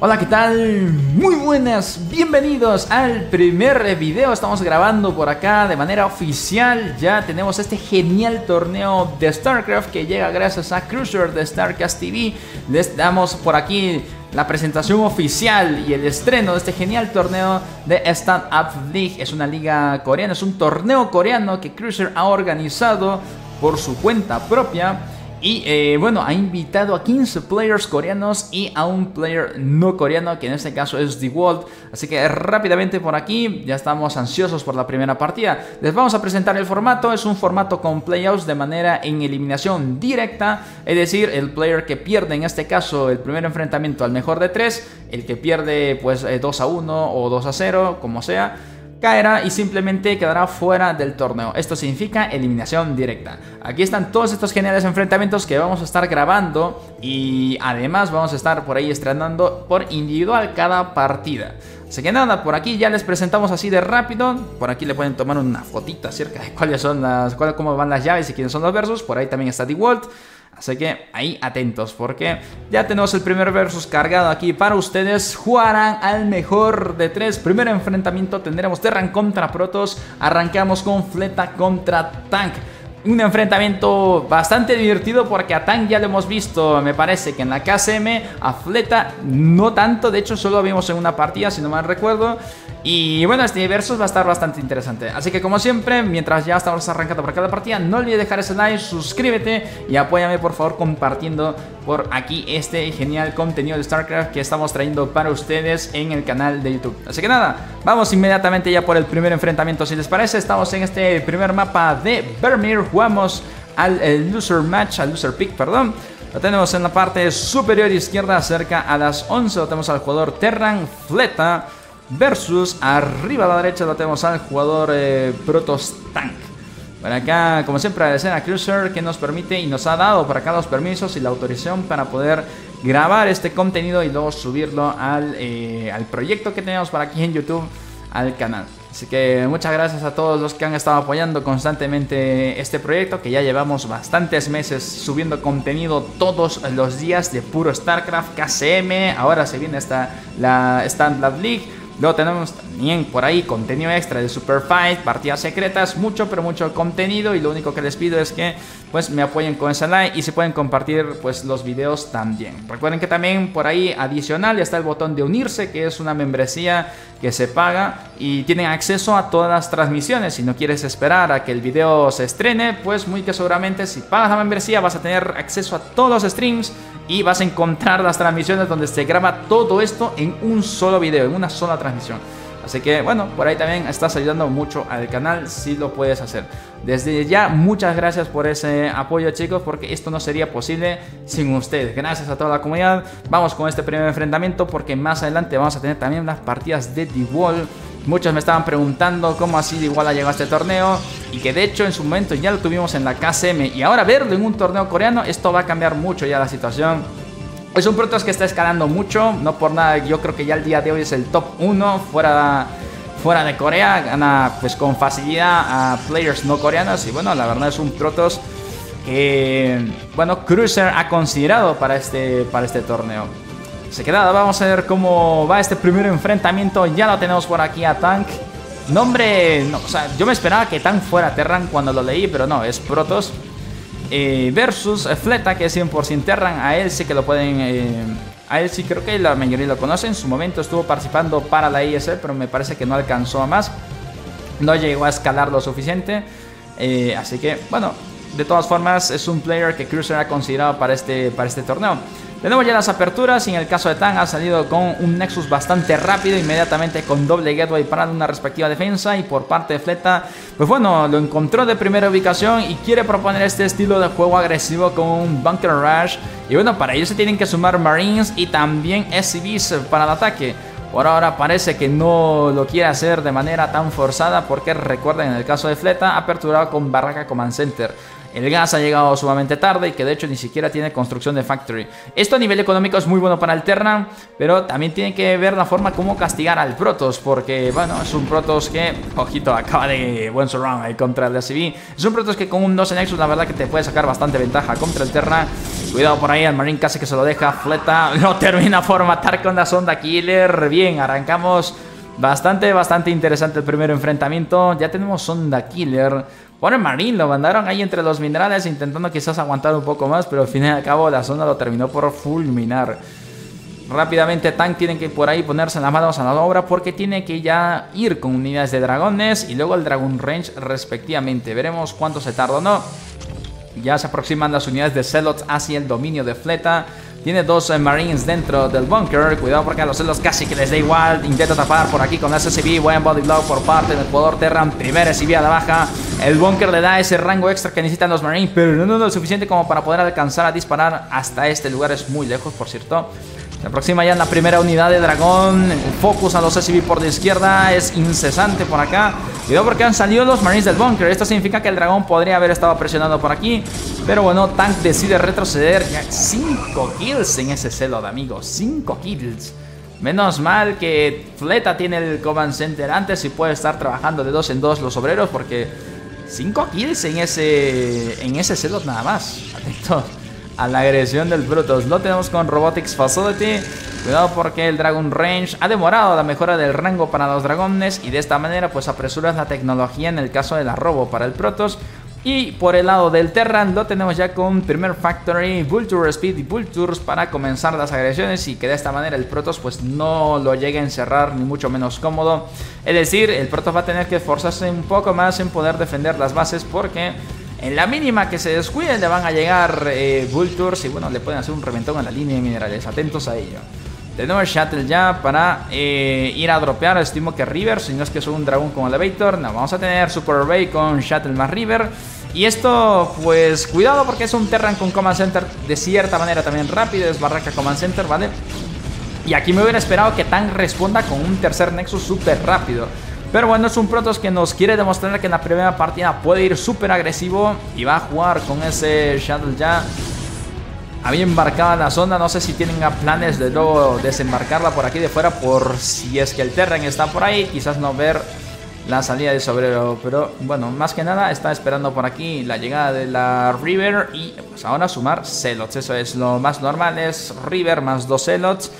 Hola, ¿qué tal? Muy buenas, bienvenidos al primer video. Estamos grabando por acá de manera oficial. Ya tenemos este genial torneo de StarCraft que llega gracias a Cruiser de StarCast TV. Les damos por aquí la presentación oficial y el estreno de este genial torneo de Stand Up League. Es una liga coreana, es un torneo coreano que Cruiser ha organizado por su cuenta propia. Y bueno, ha invitado a 15 players coreanos y a un player no coreano, que en este caso es The Wall. Así que rápidamente por aquí, ya estamos ansiosos por la primera partida. Les vamos a presentar el formato. Es un formato con playouts de manera en eliminación directa. Es decir, el player que pierde, en este caso, el primer enfrentamiento al mejor de 3. El que pierde pues 2-1 o 2-0, como sea, caerá y simplemente quedará fuera del torneo. Esto significa eliminación directa. Aquí están todos estos geniales enfrentamientos que vamos a estar grabando, y además vamos a estar por ahí estrenando por individual cada partida. Así que nada, por aquí ya les presentamos así de rápido. Por aquí le pueden tomar una fotita acerca de cuáles son las, cómo van las llaves y quiénes son los versus. Por ahí también está The Wall. Así que ahí atentos, porque ya tenemos el primer versus cargado aquí para ustedes. Jugarán al mejor de 3. Primer enfrentamiento tendremos Terran contra Protoss. Arrancamos con Fleta contra Tank. Un enfrentamiento bastante divertido, porque a Tank ya lo hemos visto, me parece que en la KCM. A Fleta no tanto, de hecho solo lo vimos en una partida, si no mal recuerdo. Y bueno, este versus va a estar bastante interesante. Así que como siempre, mientras ya estamos arrancando por cada partida, no olvides dejar ese like, suscríbete y apóyame por favor compartiendo por aquí este genial contenido de StarCraft que estamos trayendo para ustedes en el canal de YouTube. Así que nada, vamos inmediatamente ya por el primer enfrentamiento, si les parece. Estamos en este primer mapa de Vermeer. Jugamos al loser match, al loser pick, perdón. Lo tenemos en la parte superior izquierda, cerca a las 11. Lo tenemos al jugador Terran Fleta versus arriba a la derecha lo tenemos al jugador Protoss Tank. Por acá, como siempre, agradecer a Cruiser que nos permite y nos ha dado por acá los permisos y la autorización para poder grabar este contenido y luego subirlo al proyecto que tenemos por aquí en YouTube, al canal. Así que muchas gracias a todos los que han estado apoyando constantemente este proyecto, que ya llevamos bastantes meses subiendo contenido todos los días de puro StarCraft, KCM. Ahora se viene la Stand Up League. Luego tenemos también por ahí contenido extra de Super Fight, partidas secretas, mucho pero mucho contenido. Y lo único que les pido es que pues me apoyen con ese like y se pueden compartir pues los videos también. Recuerden que también por ahí adicional está el botón de unirse, que es una membresía que se paga y tienen acceso a todas las transmisiones. Si no quieres esperar a que el video se estrene, pues muy que seguramente si pagas la membresía vas a tener acceso a todos los streams y vas a encontrar las transmisiones donde se graba todo esto en un solo video, en una sola transmisión. Así que bueno, por ahí también estás ayudando mucho al canal si lo puedes hacer. Desde ya, muchas gracias por ese apoyo, chicos, porque esto no sería posible sin ustedes. Gracias a toda la comunidad. Vamos con este primer enfrentamiento, porque más adelante vamos a tener también las partidas de The Wall. Muchos me estaban preguntando cómo así The Wall ha llegado a este torneo, y que de hecho en su momento ya lo tuvimos en la KCM, y ahora verlo en un torneo coreano, esto va a cambiar mucho ya la situación. Es un Protoss que está escalando mucho, no por nada yo creo que ya el día de hoy es el top 1 fuera de Corea. Gana pues con facilidad a players no coreanos, y bueno, la verdad es un Protoss que bueno, Cruiser ha considerado para este torneo. Se queda, vamos a ver cómo va este primer enfrentamiento. Ya lo tenemos por aquí a Tank. Nombre, no, o sea, yo me esperaba que Tank fuera Terran cuando lo leí, pero no, es Protoss. Versus Fleta, que es 100% Terran. A él sí que lo pueden... a él sí creo que la mayoría lo conocen. En su momento estuvo participando para la ISL, pero me parece que no alcanzó a más. No llegó a escalar lo suficiente. Así que, bueno, de todas formas es un player que Cruiser ha considerado para este torneo. Tenemos ya las aperturas, y en el caso de Tank ha salido con un Nexus bastante rápido, inmediatamente con doble gateway para una respectiva defensa. Y por parte de Fleta, pues bueno, lo encontró de primera ubicación y quiere proponer este estilo de juego agresivo con un Bunker Rush. Y bueno, para ello se tienen que sumar Marines y también SCVs para el ataque. Por ahora parece que no lo quiere hacer de manera tan forzada, porque recuerden, en el caso de Fleta, aperturado con Barraca Command Center. el gas ha llegado sumamente tarde y que de hecho ni siquiera tiene construcción de factory. Esto a nivel económico es muy bueno para Alterna, pero también tiene que ver la forma como castigar al Protoss, porque bueno, es un Protoss que, ojito, acaba de buen surround ahí contra el ACB. Es un Protoss que con un 2 en Nexus la verdad que te puede sacar bastante ventaja contra Alterna. Cuidado por ahí, el Marine casi que se lo deja, fleta, lo termina por matar con la sonda killer. Bien, arrancamos bastante interesante el primer enfrentamiento. Ya tenemos sonda killer. Bueno, el Marine lo mandaron ahí entre los minerales intentando quizás aguantar un poco más, pero al fin y al cabo la sonda lo terminó por fulminar. Rápidamente Tank tienen que por ahí ponerse las manos a la obra, porque tiene que ya ir con unidades de dragones y luego el Dragon Range respectivamente. Veremos cuánto se tarda o no. Ya se aproximan las unidades de Zealots hacia el dominio de Fleta. Tiene dos Marines dentro del bunker. Cuidado porque a los celos casi que les da igual. Intenta tapar por aquí con la SCB. Buen body block por parte del jugador Terran. Primera SCB a la baja. El bunker le da ese rango extra que necesitan los Marines, pero no es lo suficiente como para poder alcanzar a disparar hasta este lugar. Es muy lejos, por cierto. Se aproxima ya en la primera unidad de dragón. El focus a los SCB por la izquierda es incesante por acá. Cuidado porque han salido los Marines del bunker. Esto significa que el dragón podría haber estado presionando por aquí, pero bueno, Tank decide retroceder. Ya 5 kills en ese celot, amigos. 5 kills. Menos mal que Fleta tiene el Command Center antes y puede estar trabajando de 2 en 2 los obreros, porque 5 kills en ese celot nada más. Atento a la agresión del Brutus. Lo tenemos con Robotics Facility. Cuidado porque el Dragon Range ha demorado la mejora del rango para los dragones, y de esta manera pues apresuras la tecnología en el caso del arrobo para el Protoss. Y por el lado del Terran lo tenemos ya con primer Factory, Vulture Speed y Vultures para comenzar las agresiones, y que de esta manera el Protoss pues no lo llegue a encerrar ni mucho menos cómodo. Es decir, el Protoss va a tener que esforzarse un poco más en poder defender las bases, porque en la mínima que se descuiden le van a llegar Vultures y bueno, le pueden hacer un reventón a la línea de minerales. Atentos a ello. Tenemos el Shuttle ya para ir a dropear. Estimo que River, si no es que es un dragón con Elevator. No, vamos a tener Super Bay con Shuttle más River. Y esto, pues cuidado porque es un Terran con Command Center de cierta manera también rápido. Es barraca Command Center, ¿vale? Y aquí me hubiera esperado que Tank responda con un tercer Nexus súper rápido. Pero bueno, es un Protoss que nos quiere demostrar que en la primera partida puede ir súper agresivo, y va a jugar con ese Shuttle ya. Había embarcado la zona, no sé si tienen planes de luego desembarcarla por aquí de fuera, por si es que el Terran está por ahí, quizás no ver la salida de Sobrero. Pero bueno, más que nada está esperando por aquí la llegada de la River, y pues ahora sumar Zealots. Eso es lo más normal, es River más 2 Zealots.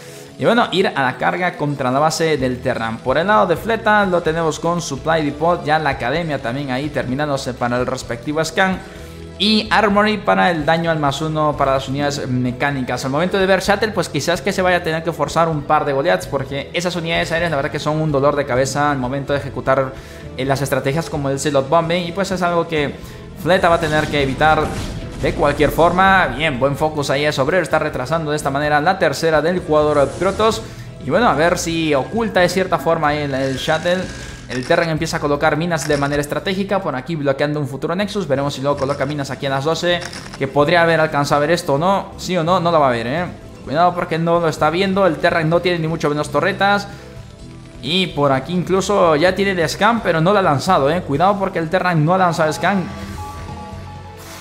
Y bueno, ir a la carga contra la base del Terran. Por el lado de Fleta lo tenemos con Supply Depot, ya la Academia también ahí terminándose para el respectivo scan. Y Armory para el daño al +1 para las unidades mecánicas. Al momento de ver Shuttle, pues quizás que se vaya a tener que forzar un par de goleads, porque esas unidades aéreas la verdad que son un dolor de cabeza al momento de ejecutar las estrategias como el Zealot Bombing. Y pues es algo que Fleta va a tener que evitar de cualquier forma. Bien, buen focus ahí es Obrero. Está retrasando de esta manera la tercera del jugador Protoss. Y bueno, a ver si oculta de cierta forma el Shuttle. El Terran empieza a colocar minas de manera estratégica. Por aquí bloqueando un futuro Nexus. Veremos si luego coloca minas aquí a las 12. Que podría haber alcanzado a ver esto o no. Sí o no, no lo va a ver, ¿eh? Cuidado porque no lo está viendo. El Terran no tiene ni mucho menos torretas. Y por aquí incluso ya tiene el scan, pero no lo ha lanzado, ¿eh? Cuidado porque el Terran no ha lanzado scan.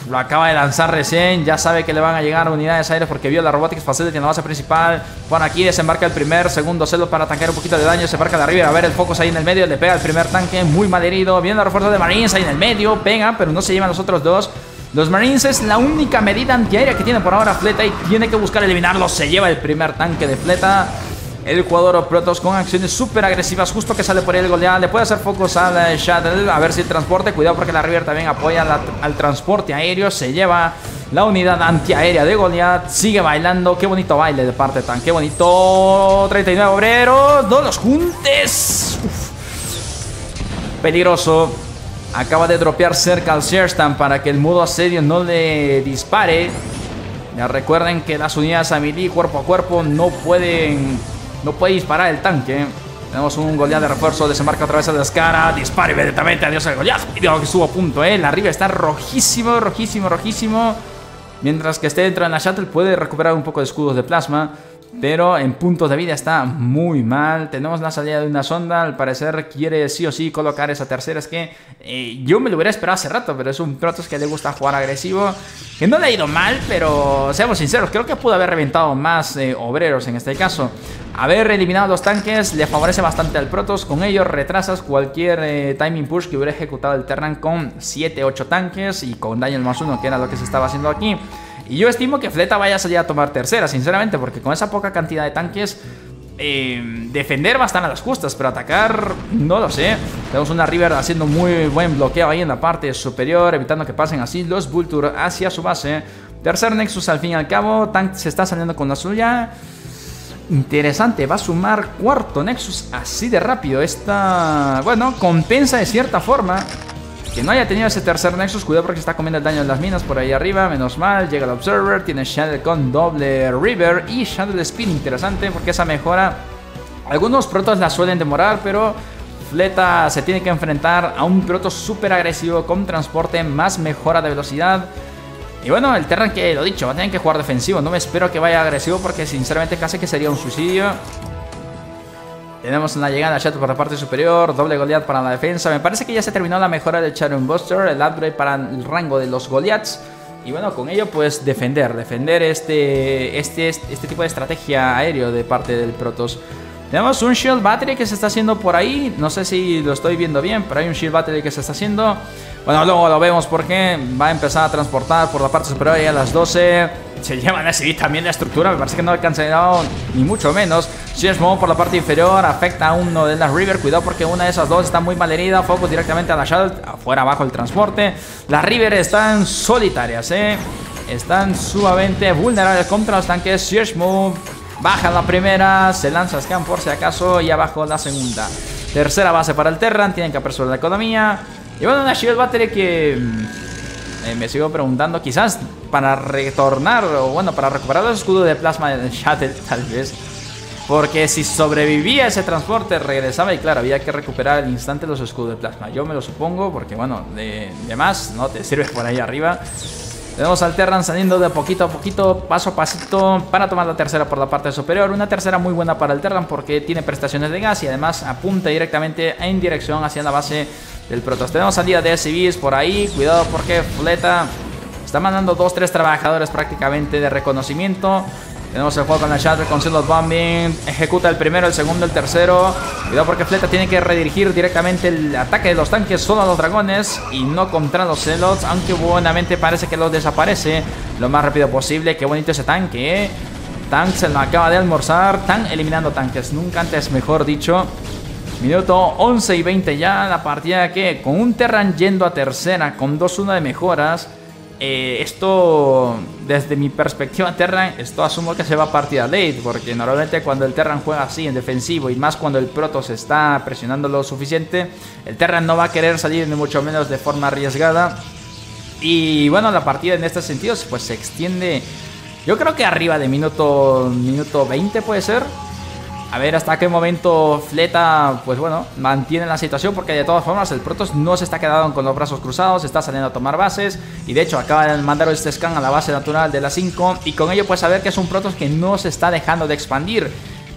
Lo acaba de lanzar recién. Ya sabe que le van a llegar unidades aéreas porque vio la Robotics Facility en la base principal. Por aquí desembarca el primer, segundo Zealot para tanquear un poquito de daño. Se embarca la River. A ver el focus ahí en el medio. Le pega el primer tanque. Muy mal herido. Viene el refuerzo de Marines ahí en el medio. Pega, pero no se llevan los otros dos. Los Marines es la única medida antiaérea que tiene por ahora Fleta, y tiene que buscar eliminarlo. Se lleva el primer tanque de Fleta. El jugador Protoss con acciones súper agresivas. Justo que sale por ahí el goleada. Le puede hacer focus al Shuttle. A ver si el transporte. Cuidado porque la River también apoya al transporte aéreo. Se lleva la unidad antiaérea de Goliath. Sigue bailando. Qué bonito baile de parte tan. Qué bonito. 39 obreros. No los juntes. Uf. Peligroso. Acaba de dropear cerca al Sherstan para que el modo asedio no le dispare. Ya recuerden que las unidades a melee cuerpo a cuerpo no puede disparar el tanque. Tenemos un Goliath de refuerzo. Desembarca otra vez a la escara. Dispara inmediatamente. Adiós al Goliath. Y digo que estuvo a punto, ¿eh? La River está rojísimo, rojísimo, rojísimo. Mientras que esté dentro de la Shuttle puede recuperar un poco de escudos de plasma. pero en puntos de vida está muy mal. Tenemos la salida de una sonda, al parecer quiere sí o sí colocar esa tercera. Es que yo me lo hubiera esperado hace rato, pero es un Protoss que le gusta jugar agresivo, que no le ha ido mal, pero seamos sinceros, creo que pudo haber reventado más obreros en este caso. Haber eliminado los tanques le favorece bastante al Protoss, con ello retrasas cualquier timing push que hubiera ejecutado el Terran con 7-8 tanques y con daño más 1, que era lo que se estaba haciendo aquí. Y yo estimo que Fleta vaya a salir a tomar tercera, sinceramente, porque con esa poca cantidad de tanques, defender bastante a las justas, pero atacar, no lo sé. Tenemos una River haciendo muy buen bloqueo ahí en la parte superior, evitando que pasen así los Vulture hacia su base. Tercer Nexus al fin y al cabo, Tank se está saliendo con la suya. Interesante, va a sumar cuarto Nexus así de rápido. Esta, bueno, compensa de cierta forma que no haya tenido ese tercer Nexus. Cuidado porque está comiendo el daño de las minas por ahí arriba. Menos mal, llega el Observer, tiene Shadow con doble River y Shadow Spin. Interesante porque esa mejora, algunos Protoss la suelen demorar, pero Fleta se tiene que enfrentar a un Protoss súper agresivo con transporte más mejora de velocidad. Y bueno, el Terran, que lo dicho, va a tener que jugar defensivo. No me espero que vaya agresivo porque sinceramente casi que sería un suicidio. Tenemos la llegada de Shadow por la parte superior, doble Goliath para la defensa. Me parece que ya se terminó la mejora del Shadow Buster, el upgrade para el rango de los Goliaths. Y bueno, con ello pues defender este tipo de estrategia aéreo de parte del Protoss. Tenemos un Shield Battery que se está haciendo por ahí. No sé si lo estoy viendo bien, pero hay un Shield Battery que se está haciendo. Bueno, luego lo vemos porque va a empezar a transportar por la parte superior ya a las 12. Se llevan así también la estructura. Me parece que no ha cancelado ni mucho menos. Siege Mode por la parte inferior afecta a uno de las River. Cuidado porque una de esas dos está muy mal herida. Focus directamente a la Shadow. Afuera abajo el transporte. Las River están solitarias, están sumamente vulnerables contra los tanques. Siege Mode baja la primera. Se lanza Scan por si acaso. Y abajo la segunda. Tercera base para el Terran. Tienen que apresurar la economía. Y bueno, una Shield Battery que... me sigo preguntando, quizás para retornar, o bueno, para recuperar los escudos de plasma del Shuttle, tal vez. Porque si sobrevivía ese transporte, regresaba y claro, había que recuperar al instante los escudos de plasma. Yo me lo supongo, porque bueno, de más, no te sirves por ahí arriba. Tenemos al Terran saliendo de poquito a poquito, paso a pasito, para tomar la tercera por la parte superior. Una tercera muy buena para el Terran porque tiene prestaciones de gas y además apunta directamente en dirección hacia la base del Protoss. Tenemos salida de SCVs por ahí, cuidado porque Fleta está mandando 2-3 trabajadores prácticamente de reconocimiento. Tenemos el juego con la Shatter, con Silent Bombing, ejecuta el primero, el segundo, el tercero. Cuidado porque Fleta tiene que redirigir directamente el ataque de los tanques solo a los dragones y no contra los Zealots, aunque buenamente parece que los desaparece lo más rápido posible. Qué bonito ese tanque, Tank se lo acaba de almorzar. Tank eliminando tanques, nunca antes mejor dicho. Minuto 11 y 20 ya, la partida que con un Terran yendo a tercera, con 2-1 de mejoras. Esto, desde mi perspectiva Terran, esto asumo que se va a partida late, porque normalmente cuando el Terran juega así en defensivo y más cuando el Protoss está presionando lo suficiente, el Terran no va a querer salir ni mucho menos de forma arriesgada. Y bueno, la partida en este sentido pues se extiende, yo creo que arriba de minuto 20 puede ser. A ver hasta qué momento Fleta, pues bueno, mantiene la situación, porque de todas formas el Protoss no se está quedando con los brazos cruzados, está saliendo a tomar bases y de hecho acaba de mandar este scan a la base natural de la 5 y con ello pues saber que es un Protoss que no se está dejando de expandir.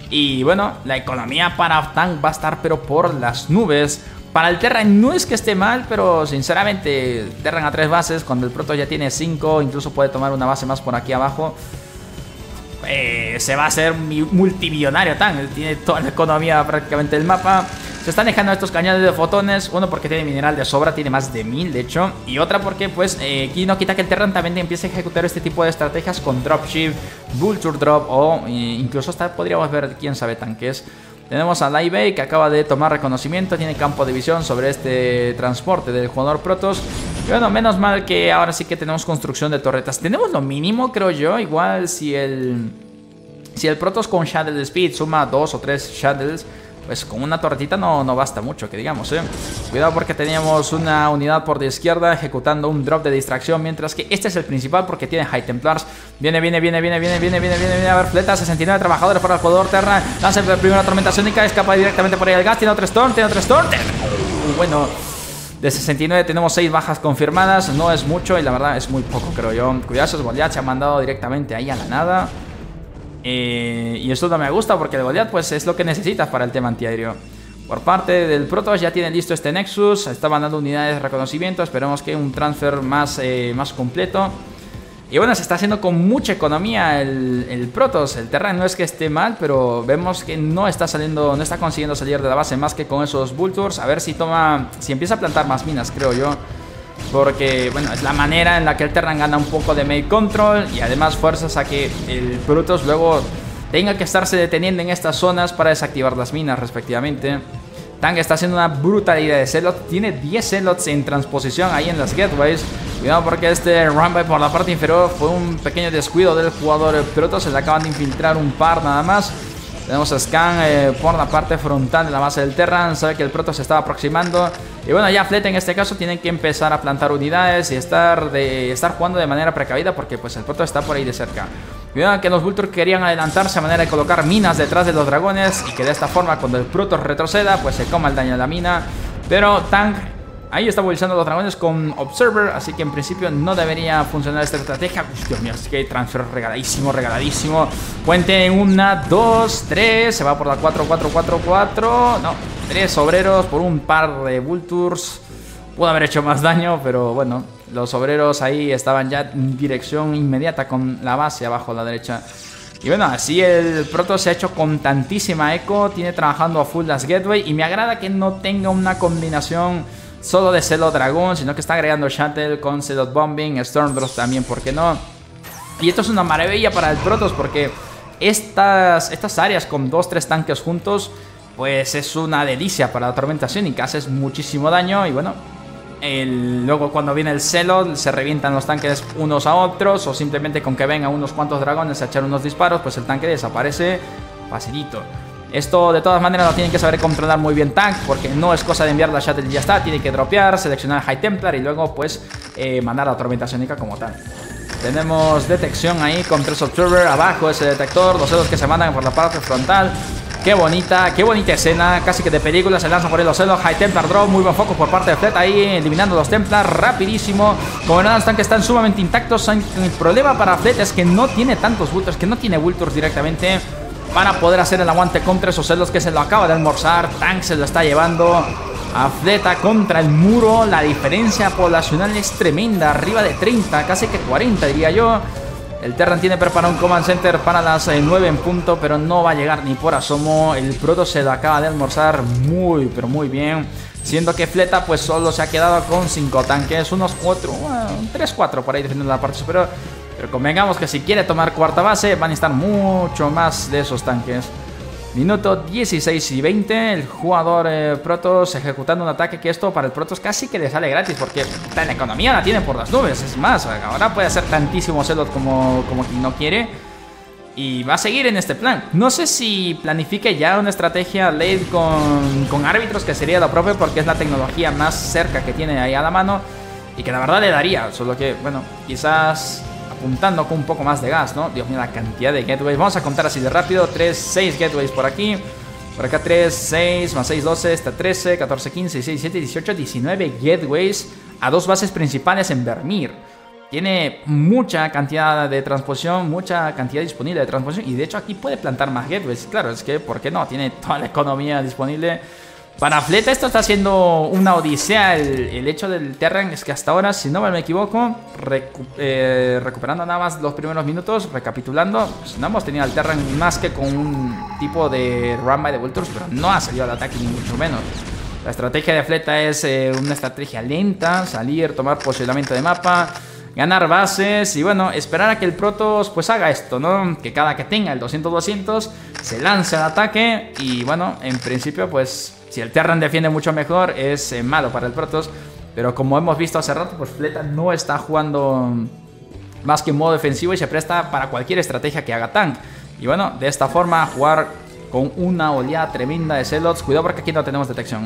Y bueno, la economía para Tank va a estar pero por las nubes. Para el Terran no es que esté mal, pero sinceramente Terran a 3 bases cuando el Protoss ya tiene 5, incluso puede tomar una base más por aquí abajo. Se va a hacer multimillonario Tank. Tiene toda la economía prácticamente del mapa. Se están dejando estos cañones de fotones, uno porque tiene mineral de sobra, tiene más de 1000 de hecho, y otra porque pues aquí no quita que el Terran también empiece a ejecutar este tipo de estrategias con dropship, vulture drop o incluso hasta podríamos ver quién sabe tanques. Tenemos a Live que acaba de tomar reconocimiento, tiene campo de visión sobre este transporte del jugador Protoss. Y bueno, menos mal que ahora sí que tenemos construcción de torretas. Tenemos lo mínimo, creo yo. Igual si el Protoss con Shuttle Speed suma 2 o 3 Shuttles, pues con una torretita no basta mucho, que digamos, Cuidado porque teníamos una unidad por la izquierda ejecutando un drop de distracción, mientras que este es el principal porque tiene High Templars. Viene a ver Fleta, 69 trabajadores para el jugador Terra. Lanza la primera tormenta sónica, escapa directamente por ahí el gas, tiene otro Storm. Bueno, de 69 tenemos 6 bajas confirmadas, no es mucho y la verdad es muy poco, creo yo. Cuidado, esos Goliaths se han mandado directamente ahí a la nada. Y esto no me gusta porque el Goliath pues es lo que necesitas para el tema antiaéreo. Por parte del Protoss ya tienen listo este Nexus. Estaban dando unidades de reconocimiento. Esperemos que un transfer más completo. Y bueno, se está haciendo con mucha economía el Protoss. El Terran no es que esté mal, pero vemos que no está saliendo, no está consiguiendo salir de la base más que con esos Vultures. A ver si toma, si empieza a plantar más minas, creo yo. Porque, bueno, es la manera en la que el Terran gana un poco de main control. Y además fuerzas a que el Protoss luego tenga que estarse deteniendo en estas zonas para desactivar las minas, respectivamente. Tank está haciendo una brutalidad de Zealots. Tiene 10 Zealots en transposición ahí en las gateways. Cuidado porque este runby por la parte inferior fue un pequeño descuido del jugador Protoss. Se le acaban de infiltrar un par nada más. Tenemos a Scan por la parte frontal de la base del Terran. Sabe que el Protoss se estaba aproximando. Y bueno, ya Flete en este caso tienen que empezar a plantar unidades y estar jugando de manera precavida porque pues el Protoss está por ahí de cerca. Cuidado que los Vultures querían adelantarse a manera de colocar minas detrás de los dragones. Y que de esta forma cuando el Protoss retroceda pues se coma el daño de la mina. Pero Tank ahí está movilizando a los dragones con Observer, así que en principio no debería funcionar esta estrategia. Uf, Dios mío, así que transfer regaladísimo, regaladísimo. Puente en 1, 2, 3, se va por la 4, 4, 4, 4. No, 3 obreros por un par de Vultures. Pudo haber hecho más daño, pero bueno, los obreros ahí estaban ya en dirección inmediata con la base abajo a la derecha. Y bueno, así el Protoss se ha hecho con tantísima eco, tiene trabajando a full las gateway y me agrada que no tenga una combinación solo de Zealot Dragon, sino que está agregando Shuttle con Zealot Bombing, Stormdrops también, ¿por qué no? Y esto es una maravilla para el Protoss porque estas áreas con 2-3 tanques juntos, pues es una delicia para la tormenta psiónica, haces muchísimo daño y bueno, luego cuando viene el Zealot se revientan los tanques unos a otros o simplemente con que vengan unos cuantos dragones a echar unos disparos, pues el tanque desaparece facilito. Esto de todas maneras lo tienen que saber controlar muy bien Tank, porque no es cosa de enviar la Shuttle y ya está. Tiene que dropear, seleccionar High Templar y luego pues mandar a la tormenta psiónica como tal. Tenemos detección ahí con 3 Observer, abajo ese detector, los celos que se mandan por la parte frontal. Qué bonita escena, casi que de película, se lanza por el Ocelo, High Templar Drop, muy buen foco por parte de Flet ahí, eliminando los Templar, rapidísimo. Como verán, los tanques están sumamente intactos, el problema para Flet es que no tiene tantos Vultures, que no tiene Vultures directamente para poder hacer el aguante contra esos celos que se lo acaba de almorzar. Tank se lo está llevando. Afleta contra el muro. La diferencia poblacional es tremenda. Arriba de 30, casi que 40 diría yo. El Terran tiene preparado un Command Center para las 9 en punto, pero no va a llegar ni por asomo. El Protoss se lo acaba de almorzar muy, pero muy bien. Siendo que Fleta pues solo se ha quedado con 5 tanques. Unos 4, 3, 4 por ahí defendiendo la parte superior. Pero convengamos que si quiere tomar cuarta base van a estar mucho más de esos tanques. Minuto 16 y 20. El jugador Protoss ejecutando un ataque que esto para el Protoss casi que le sale gratis, porque la economía la tiene por las nubes. Es más, ahora puede hacer tantísimo Zealot como quien no quiere. Y va a seguir en este plan. No sé si planifique ya una estrategia late con árbitros, que sería lo propio porque es la tecnología más cerca que tiene ahí a la mano. Y que la verdad le daría. Solo que, bueno, quizás apuntando con un poco más de gas, ¿no? Dios mío, la cantidad de gateways. Vamos a contar así de rápido. 3, 6 gateways por aquí. Por acá 3, 6, más 6, 12, hasta 13, 14, 15, 16, 17, 18, 19 gateways a 2 bases principales en Vermeer. Tiene mucha cantidad de transposición, mucha cantidad disponible de transposición. Y de hecho aquí puede plantar más gateways. Claro, es que, ¿por qué no? Tiene toda la economía disponible. Para Fleta esto está siendo una odisea. El hecho del Terran es que hasta ahora, si no me equivoco, recuperando nada más los primeros minutos, recapitulando, pues no hemos tenido al Terran más que con un tipo de runby de Vultures, pero no ha salido al ataque ni mucho menos. La estrategia de Fleta es una estrategia lenta, salir, tomar posicionamiento de mapa, ganar bases y bueno, esperar a que el Protoss pues haga esto, ¿no? Que cada que tenga el 200-200 se lance al ataque y bueno, en principio pues si el Terran defiende mucho mejor es malo para el Protoss, pero como hemos visto hace rato pues Fleta no está jugando más que en modo defensivo y se presta para cualquier estrategia que haga Tank. Y bueno, de esta forma jugar con una oleada tremenda de Zealots. Cuidado porque aquí no tenemos detección,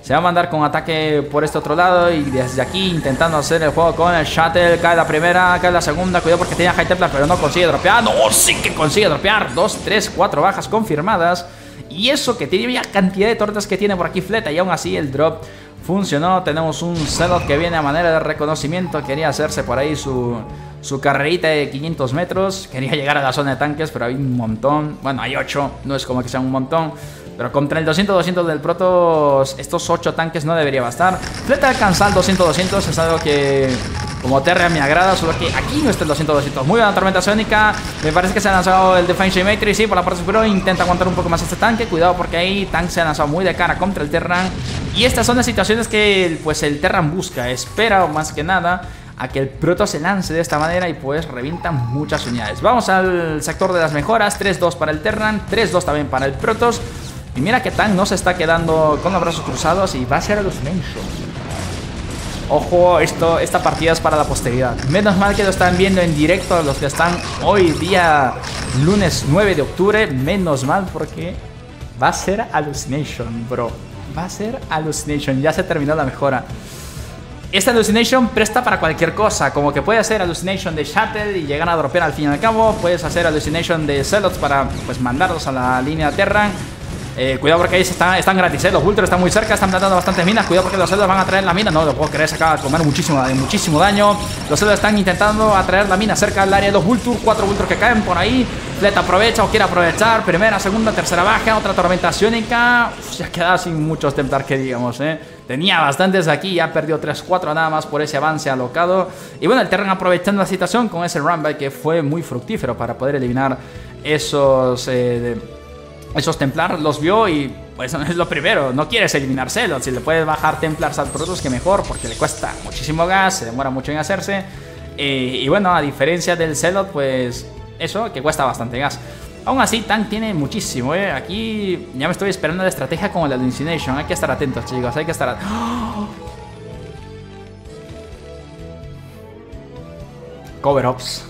Se va a mandar con ataque por este otro lado. Y desde aquí intentando hacer el juego con el Shuttle. Cae la primera, cae la segunda. Cuidado porque tenía High Templar, pero no consigue dropear. ¡No! ¡Sí que consigue dropear! 2, 3, 4 bajas confirmadas. Y eso que tiene ya cantidad de tortas que tiene por aquí Fleta. Y aún así el drop Funcionó, tenemos un Zealot que viene a manera de reconocimiento. Quería hacerse por ahí su carrerita de 500 metros. Quería llegar a la zona de tanques, pero hay un montón. Bueno, hay 8, no es como que sean un montón. Pero contra el 200-200 del Protoss, estos 8 tanques no debería bastar. Fleta alcanza el 200-200, es algo que como Terra me agrada, solo que aquí no está el 200-200. Muy buena tormenta sónica. Me parece que se ha lanzado el Define Symmetry, sí, por la parte superior. Intenta aguantar un poco más este tanque. Cuidado porque ahí Tank se ha lanzado muy de cara contra el Terran. Y estas son las situaciones que pues el Terran busca. Espera, más que nada, a que el Protoss se lance de esta manera y pues revienta muchas unidades. Vamos al sector de las mejoras. 3-2 para el Terran, 3-2 también para el Protoss. Y mira que Tank no se está quedando con los brazos cruzados y va a ser a los mensos. Ojo, esta partida es para la posteridad. Menos mal que lo están viendo en directo los que están hoy día, lunes 9 de octubre. Menos mal porque va a ser Hallucination, bro. Va a ser Hallucination, ya se terminó la mejora. Esta Hallucination presta para cualquier cosa. Como que puede hacer Hallucination de Shuttle y llegar a dropear al fin y al cabo. Puedes hacer Hallucination de Zealots para pues mandarlos a la línea Terran. Cuidado porque ahí están gratis, los Vultures están muy cerca, están plantando bastantes minas. Cuidado porque los Zealots van a traer la mina. No lo puedo creer, se acaba de comer muchísimo daño. Los Zealots están intentando atraer la mina cerca del área de los Vultures. 4 Vultures que caen por ahí. Fleta aprovecha o quiere aprovechar. Primera, segunda, tercera baja. Otra tormenta sionica. Se ha quedado sin muchos Templar que digamos, Tenía bastantes aquí, ya perdió 3-4 nada más por ese avance alocado. Y bueno, el Terran aprovechando la situación con ese runback que fue muy fructífero para poder eliminar esos... Esos Templars los vio y pues no es lo primero, no quieres eliminar Zealots. Si le puedes bajar Templars al Protoss que mejor, porque le cuesta muchísimo gas, se demora mucho en hacerse. Y bueno, a diferencia del Zealot, pues eso, que cuesta bastante gas. Aún así, Tank tiene muchísimo, Aquí ya me estoy esperando la estrategia con el Hallucination. Hay que estar atentos, chicos, hay que estar atentos. ¡Oh! Cover-ups.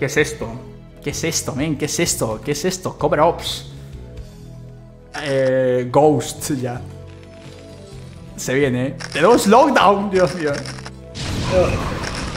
¿Qué es esto? ¿Qué es esto, men? ¿Qué es esto? ¿Qué es esto? Cover-ups. Ghost, ya. Se viene, Tenemos lockdown, Dios mío.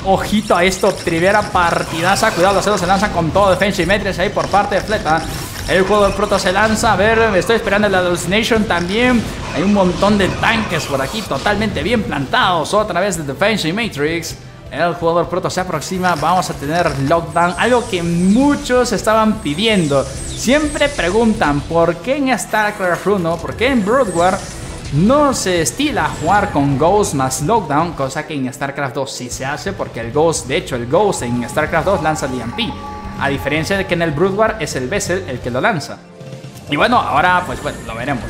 Ojito a esto, primera partidaza. Cuidado, los Zealots se lanzan con todo. Defense y metres ahí por parte de Fleta. El juego del Protoss se lanza. A ver, me estoy esperando la Hallucination también. Hay un montón de tanques por aquí, totalmente bien plantados. Otra vez de Defense y Matrix. El jugador Protoss se aproxima, vamos a tener lockdown, algo que muchos estaban pidiendo. Siempre preguntan por qué en StarCraft 1, por qué en Brood War no se estila jugar con Ghost más lockdown, cosa que en StarCraft 2 sí se hace, porque el Ghost, de hecho el Ghost en StarCraft 2 lanza DMP, a diferencia de que en el Brood War es el Vessel el que lo lanza. Y bueno, ahora pues bueno,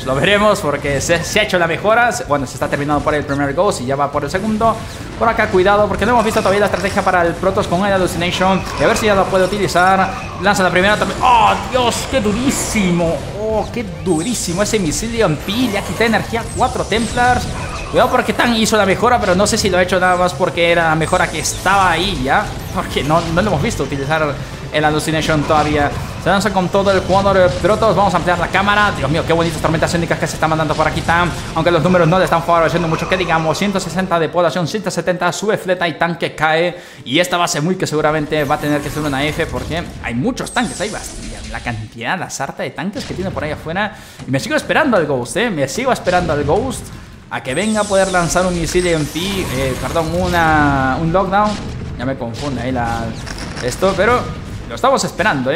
lo veremos porque se ha hecho la mejora. Bueno, se está terminando por el primer Ghost y ya va por el segundo. Por acá cuidado porque no hemos visto todavía la estrategia para el Protoss con el Hallucination. Y a ver si ya lo puede utilizar. Lanza la primera también. ¡Oh, Dios! ¡Qué durísimo! ¡Oh, qué durísimo! Ese misil de MP ya quita energía a 4 Templars. Cuidado porque Tan hizo la mejora, pero no sé si lo ha hecho nada más porque era la mejora que estaba ahí ya. Porque no lo hemos visto utilizar el Hallucination todavía. Se lanza con todo el jugador Protoss. Vamos a ampliar la cámara. Dios mío, qué bonitas tormentas sónicas que se están mandando por aquí Tan. Aunque los números no le están favoreciendo mucho, que digamos. 160 de población, 170. Sube Fleta y Tank que cae. Y esta base muy que seguramente va a tener que ser una F, porque hay muchos tanques. Hay bastante, la cantidad, la sarta de tanques que tiene por ahí afuera. Y me sigo esperando al Ghost, me sigo esperando al Ghost a que venga a poder lanzar un misil en ti. Perdón, un lockdown. Ya me confunde ahí esto, pero lo estamos esperando,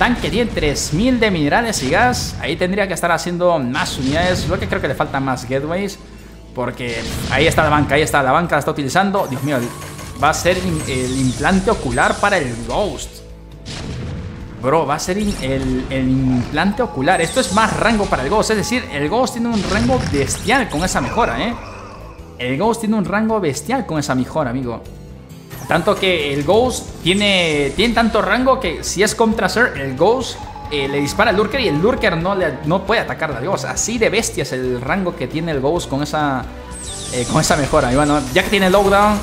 Tank que tiene 3000 de minerales y gas. Ahí tendría que estar haciendo más unidades. Lo que creo que le faltan más gateways, porque ahí está la banca. Ahí está la banca, la está utilizando. Dios mío, va a ser el implante ocular para el Ghost. Bro, va a ser el implante ocular. Esto es más rango para el Ghost. Es decir, el Ghost tiene un rango bestial con esa mejora, El Ghost tiene un rango bestial con esa mejora, amigo. Tanto que el Ghost tiene tanto rango que si es contra Sir, el Ghost le dispara al Lurker y el Lurker no puede atacar al Ghost. Así de bestia es el rango que tiene el Ghost con esa mejora. Y bueno, ya que tiene lockdown,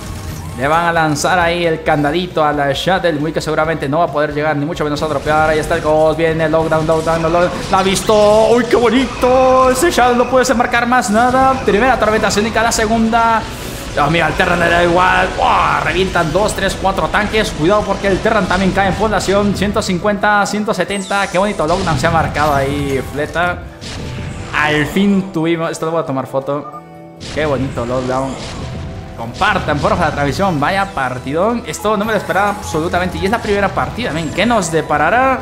le van a lanzar ahí el candadito a la Shuttle. Muy que seguramente no va a poder llegar, ni mucho menos a dropear. Ahí está el Ghost, viene el lockdown. ¡La ha visto! ¡Uy, qué bonito! Ese Shuttle no puede marcar más nada. Primera tormenta sónica, la segunda. Dios mío, al Terran le da igual. ¡Oh! Revientan 2, 3, 4 tanques. Cuidado porque el Terran también cae en población. 150, 170. Qué bonito lockdown se ha marcado ahí, Fleta. Al fin tuvimos... Esto lo voy a tomar foto. Qué bonito lockdown. Compartan, porfa, la transmisión. Vaya partidón. Esto no me lo esperaba absolutamente. Y es la primera partida, men. ¿Qué nos deparará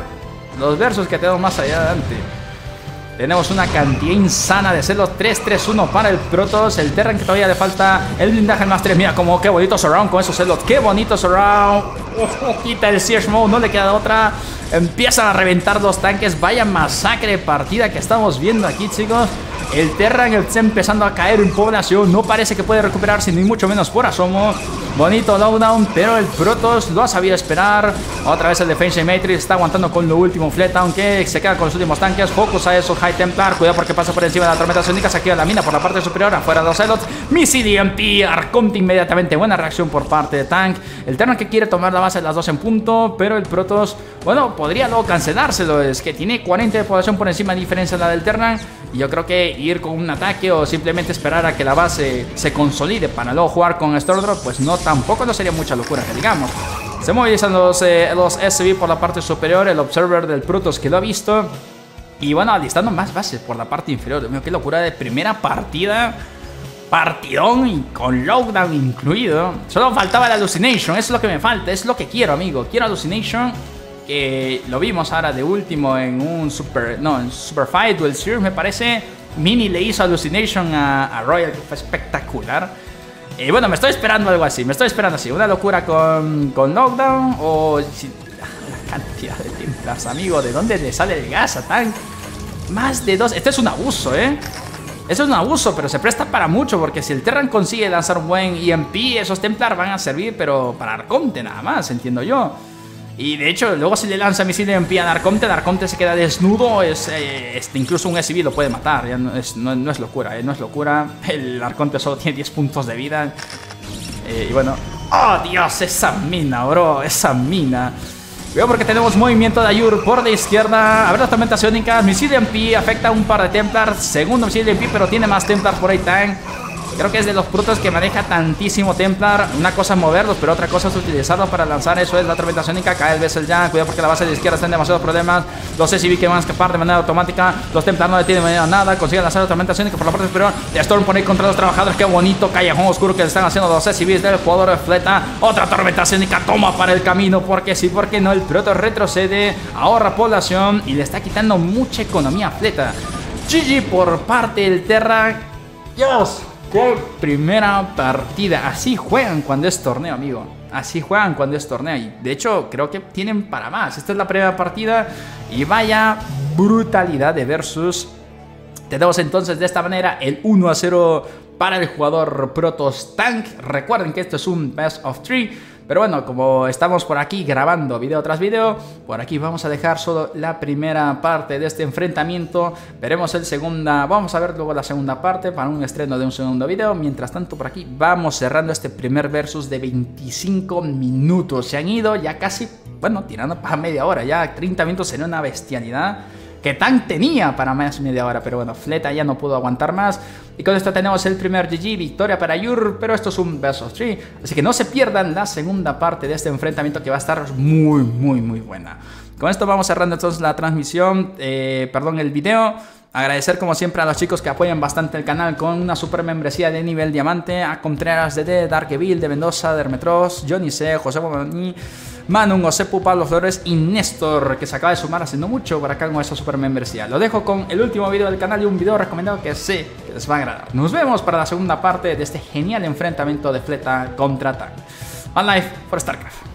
los versos que tenemos más allá adelante? Tenemos una cantidad insana de celos. 3-3-1 para el Protoss. El Terran que todavía le falta. El blindaje más 3. Mira como qué bonito surround con esos celos. Qué bonito surround. Oh, quita el Siege Mode. No le queda otra. Empiezan a reventar los tanques. Vaya masacre de partida que estamos viendo aquí, chicos. El Terran está empezando a caer en población. No parece que puede recuperarse ni mucho menos por asomo. Bonito lowdown, pero el Protoss lo ha sabido esperar. Otra vez el Defense Matrix está aguantando con lo último Fleta, aunque se queda con los últimos tanques. Focus a esos High Templar. Cuidado porque pasa por encima de la tormenta sónica. Se activa la mina por la parte superior. Afuera de los Zealots. Misil EMP. Arconte inmediatamente. Buena reacción por parte de Tank. El Terran que quiere tomar la base de las 2 en punto. Pero el Protoss, bueno, podría luego cancelárselo. Es que tiene 40 de población por encima, a diferencia de la del Terran. Y yo creo que ir con un ataque o simplemente esperar a que la base se consolide para luego jugar con Stordrop, pues no, tampoco no sería mucha locura que digamos. Se movilizan los SB por la parte superior, el Observer del Protoss que lo ha visto. Y bueno, alistando más bases por la parte inferior. Dios mío, qué locura de primera partida. Partidón y con lockdown incluido. Solo faltaba la Hallucination, eso es lo que me falta, es lo que quiero, amigo. Quiero Hallucination, que lo vimos ahora de último en un Super... no, en Super Fight Duel Series, me parece. Mini le hizo Hallucination a Royal, que fue espectacular. Y bueno, me estoy esperando algo así, me estoy esperando así. Una locura con lockdown o... la cantidad de Templars, amigo. ¿De dónde le sale el gas a Tank? Más de 2. Este es un abuso, ¿eh? Eso es un abuso, pero se presta para mucho, porque si el Terran consigue lanzar un buen EMP, esos Templars van a servir, pero para Arconte nada más, entiendo yo. Y de hecho, luego si le lanza misil en pie a Arconte, Arconte se queda desnudo. Incluso un SB lo puede matar. Ya no es locura, no es locura. El Arconte solo tiene 10 puntos de vida. Y bueno. ¡Oh, Dios! Esa mina, bro. Esa mina. Veo porque tenemos movimiento de Ayur por la izquierda. A ver las tormentas iónicas. Misil en pie afecta a un par de Templars. Segundo misil en pie, pero tiene más Templars por ahí, Tank. Creo que es de los Protoss que maneja tantísimo Templar. Una cosa es moverlos, pero otra cosa es utilizarlos para lanzar. Eso es la tormenta sónica. Cae el Vessel ya. Cuidado porque la base de la izquierda está en demasiados problemas. Los SCV que van a escapar de manera automática. Los Templar no detienen de manera nada. Consiguen lanzar la tormenta sónica por la parte superior. The Storm pone contra los trabajadores. Qué bonito callejón oscuro que le están haciendo los SCVs del jugador de Fleta. Otra tormenta sónica toma para el camino. Porque sí, porque no. El Protoss retrocede, ahorra población y le está quitando mucha economía a Fleta. GG por parte del Terra. Dios. ¡Qué primera partida! Así juegan cuando es torneo, amigo. Así juegan cuando es torneo. Y de hecho, creo que tienen para más. Esta es la primera partida. Y vaya brutalidad de versus. Tenemos entonces de esta manera el 1-0 para el jugador Protoss Tank. Recuerden que esto es un best of 3. Pero bueno, como estamos por aquí grabando video tras video, por aquí vamos a dejar solo la primera parte de este enfrentamiento. Veremos el segunda, vamos a ver luego la segunda parte para un estreno de un segundo video. Mientras tanto, por aquí vamos cerrando este primer versus de 25 minutos. Se han ido ya casi, bueno, tirando para media hora. Ya 30 minutos sería una bestialidad. Que Tank tenía para más media hora, pero bueno, Fleta ya no pudo aguantar más. Y con esto tenemos el primer GG, victoria para Ayur, pero esto es un best of 3. Así que no se pierdan la segunda parte de este enfrentamiento que va a estar muy, muy, muy buena. Con esto vamos cerrando entonces la transmisión, perdón, el video. Agradecer como siempre a los chicos que apoyan bastante el canal con una super membresía de nivel diamante. A Contreras, DD, Dark Evil, de Mendoza, de Hermetros, Johnny C, José Bomani, Manu, Osepu, Pablo Flores y Néstor, que se acaba de sumar hace no mucho por acá con esa super membresía. Lo dejo con el último video del canal y un video recomendado que sé que les va a agradar. Nos vemos para la segunda parte de este genial enfrentamiento de Fleta contra Tank. One life for StarCraft.